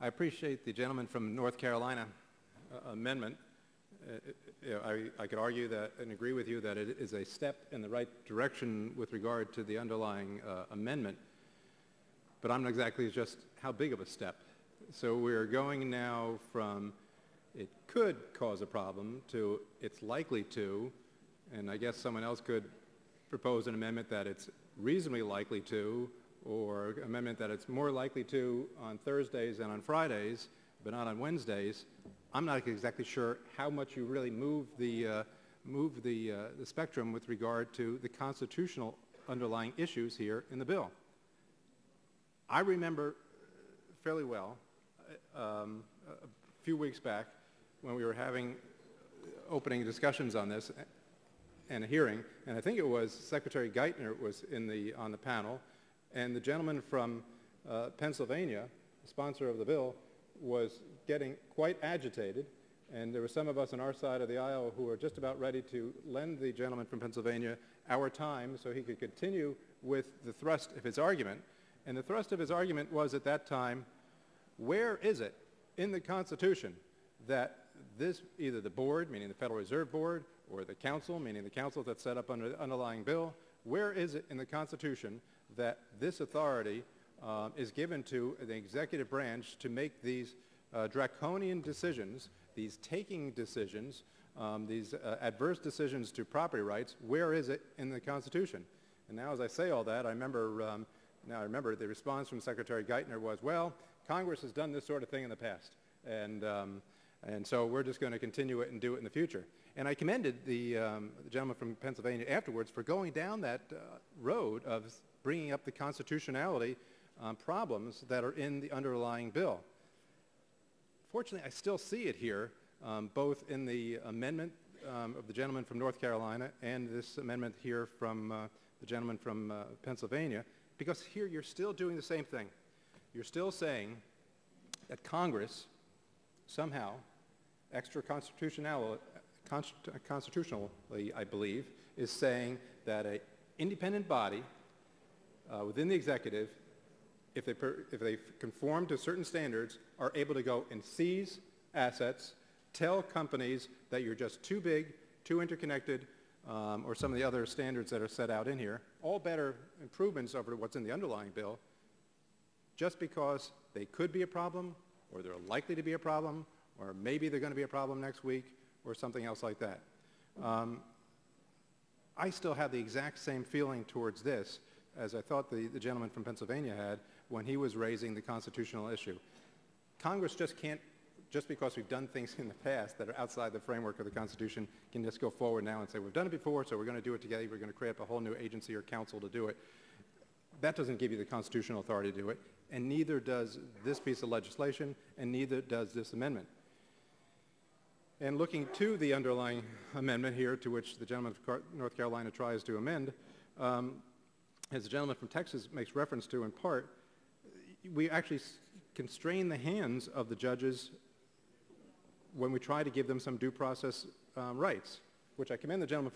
I appreciate the gentleman from North Carolina amendment. I could argue that and agree with you that it is a step in the right direction with regard to the underlying amendment, but I'm not exactly just how big of a step. So we're going now from it could cause a problem to it's likely to, and I guess someone else could propose an amendment that it's reasonably likely to, or an amendment that it's more likely to on Thursdays and on Fridays, but not on Wednesdays. I'm not exactly sure how much you really move the spectrum with regard to the constitutional underlying issues here in the bill. I remember fairly well a few weeks back when we were having opening discussions on this and a hearing, and I think it was Secretary Geithner was on the panel, and the gentleman from Pennsylvania, the sponsor of the bill, was getting quite agitated, and there were some of us on our side of the aisle who were just about ready to lend the gentleman from Pennsylvania our time so he could continue with the thrust of his argument. And the thrust of his argument was at that time, where is it in the Constitution that this, either the board, meaning the Federal Reserve Board, or the council, meaning the council that's set up under the underlying bill, where is it in the Constitution that this authority is given to the executive branch to make these draconian decisions, these taking decisions, these adverse decisions to property rights? Where is it in the Constitution? And now as I say all that, I remember the response from Secretary Geithner was, well, Congress has done this sort of thing in the past, and so we're just going to continue it and do it in the future. And I commended the gentleman from Pennsylvania afterwards for going down that road of bringing up the constitutionality problems that are in the underlying bill. Fortunately, I still see it here, both in the amendment of the gentleman from North Carolina and this amendment here from the gentleman from Pennsylvania, because here you're still doing the same thing. You're still saying that Congress somehow, constitutionally, I believe, is saying that an independent body within the executive, if they conform to certain standards, are able to go and seize assets, tell companies that you're just too big, too interconnected, or some of the other standards that are set out in here, all better improvements over what's in the underlying bill, just because they could be a problem, or they're likely to be a problem, or maybe they're going to be a problem next week, or something else like that. I still have the exact same feeling towards this as I thought the gentleman from Pennsylvania had when he was raising the constitutional issue. Congress just can't, just because we've done things in the past that are outside the framework of the Constitution, can just go forward now and say, we've done it before, so we're going to do it together, we're going to create up a whole new agency or council to do it. That doesn't give you the constitutional authority to do it, and neither does this piece of legislation, and neither does this amendment. And looking to the underlying amendment here, to which the gentleman from North Carolina tries to amend, as the gentleman from Texas makes reference to in part, we actually constrain the hands of the judges when we try to give them some due process rights, which I commend the gentleman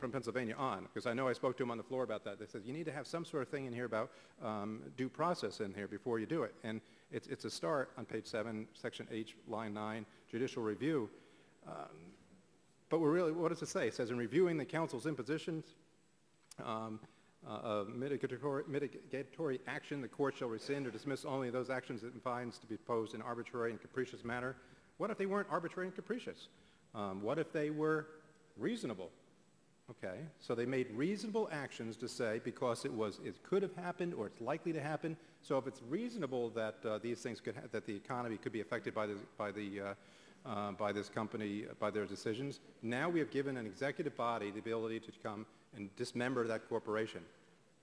from Pennsylvania on, because I know I spoke to him on the floor about that. They said, you need to have some sort of thing in here about due process in here before you do it. And it's a start on page 7, section H, line 9, judicial review. But we're really, what does it say? It says, in reviewing the council's impositions, of mitigatory action, the court shall rescind or dismiss only those actions it finds to be posed in arbitrary and capricious manner. What if they weren't arbitrary and capricious? What if they were reasonable? Okay, so they made reasonable actions to say because it could have happened or it's likely to happen. So if it's reasonable that these things could that the economy could be affected by this company by their decisions, now we have given an executive body the ability to come and dismember that corporation.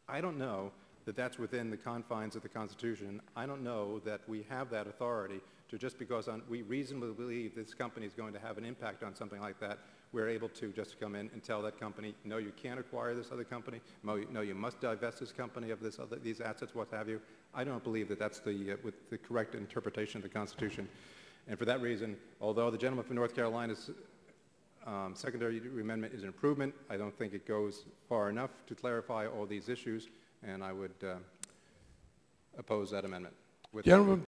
I don't know that that's within the confines of the Constitution. I don't know that we have that authority to just because we reasonably believe this company is going to have an impact on something like that, we're able to just come in and tell that company, no, you can't acquire this other company, no, you must divest this company of these assets, what have you. I don't believe that that's with the correct interpretation of the Constitution. And for that reason, although the gentleman from North Carolina's secondary amendment is an improvement, I don't think it goes far enough to clarify all these issues, and I would oppose that amendment. Gentlemen.